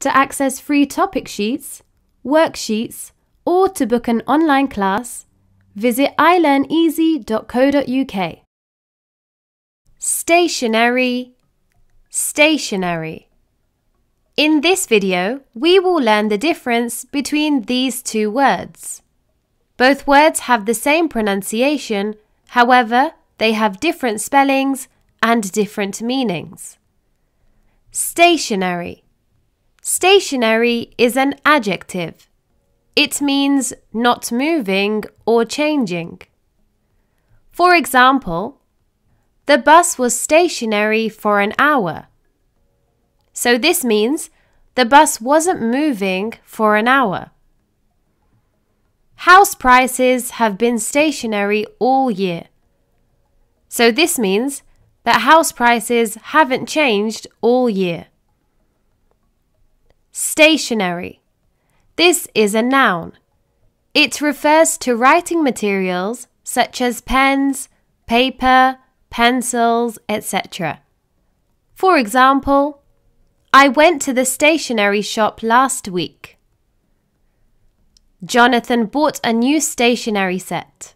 To access free topic sheets, worksheets, or to book an online class, visit ilearneasy.co.uk. Stationary, stationary. In this video, we will learn the difference between these two words. Both words have the same pronunciation, however, they have different spellings and different meanings. Stationary. Stationary is an adjective. It means not moving or changing. For example, the bus was stationary for an hour. So this means the bus wasn't moving for an hour. House prices have been stationary all year. So this means that house prices haven't changed all year. Stationery. This is a noun. It refers to writing materials such as pens, paper, pencils, etc. For example, I went to the stationery shop last week. Jonathan bought a new stationery set.